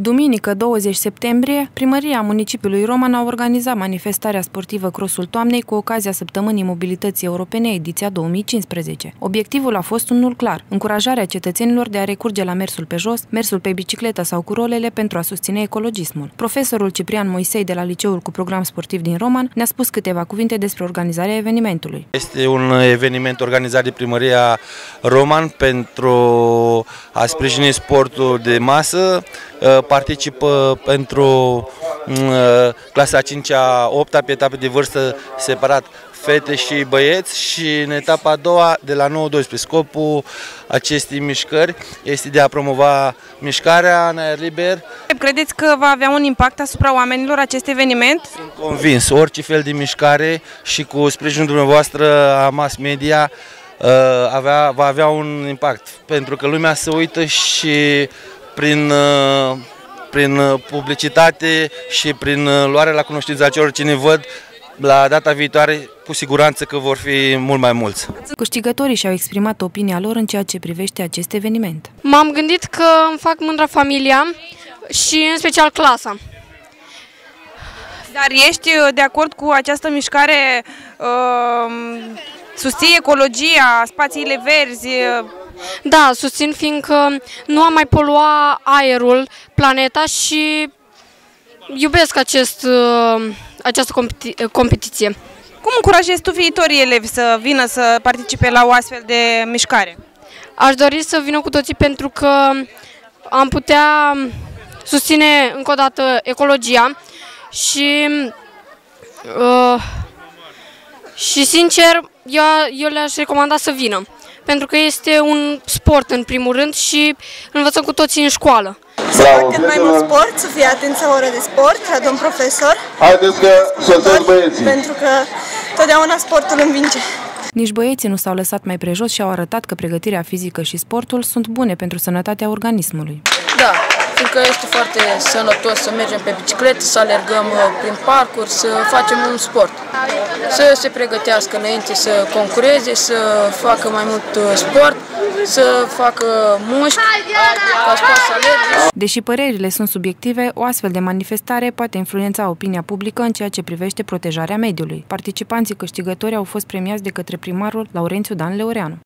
Duminică, 20 septembrie, Primăria Municipiului Roman a organizat manifestarea sportivă Crosul Toamnei cu ocazia Săptămânii Mobilității Europene, ediția 2015. Obiectivul a fost unul clar, încurajarea cetățenilor de a recurge la mersul pe jos, mersul pe bicicletă sau cu rolele pentru a susține ecologismul. Profesorul Ciprian Moisei de la Liceul cu program sportiv din Roman ne-a spus câteva cuvinte despre organizarea evenimentului. Este un eveniment organizat de Primăria Roman pentru a sprijini sportul de masă. Participă pentru clasa 5-a, 8-a, pe etape de vârstă separat fete și băieți și în etapa a doua de la 9-12. Scopul acestei mișcări este de a promova mișcarea în aer liber. Credeți că va avea un impact asupra oamenilor acest eveniment? Sunt convins, orice fel de mișcare și cu sprijinul dumneavoastră a mass media va avea un impact, pentru că lumea se uită și prin publicitate și prin luarea la cunoștință a celor ce ne văd, la data viitoare, cu siguranță că vor fi mult mai mulți. Câștigătorii și-au exprimat opinia lor în ceea ce privește acest eveniment. M-am gândit că îmi fac mândră familia și în special clasa. Dar ești de acord cu această mișcare? Susții ecologia, spațiile verzi? Da, susțin, fiindcă nu am mai polua aerul, planeta și iubesc această competiție. Cum încurajezi tu viitorii elevi să vină să participe la o astfel de mișcare? Aș dori să vină cu toții, pentru că am putea susține încă o dată ecologia și sincer eu le-aș recomanda să vină. Pentru că este un sport în primul rând și învățăm cu toții în școală. Să fac cât mai mult sport, să fie atenți la ora de sport, la domn profesor, pentru că totdeauna sportul învinge. Nici băieții nu s-au lăsat mai prejos și au arătat că pregătirea fizică și sportul sunt bune pentru sănătatea organismului. Da, pentru că este foarte sănătos să mergem pe bicicletă, să alergăm prin parcuri, să facem un sport. Să se pregătească înainte să concureze, să facă mai mult sport, să facă mușchi, ca să alerge. Deși părerile sunt subiective, o astfel de manifestare poate influența opinia publică în ceea ce privește protejarea mediului. Participanții câștigători au fost premiați de către primarul Laurențiu Dan Leoreanu.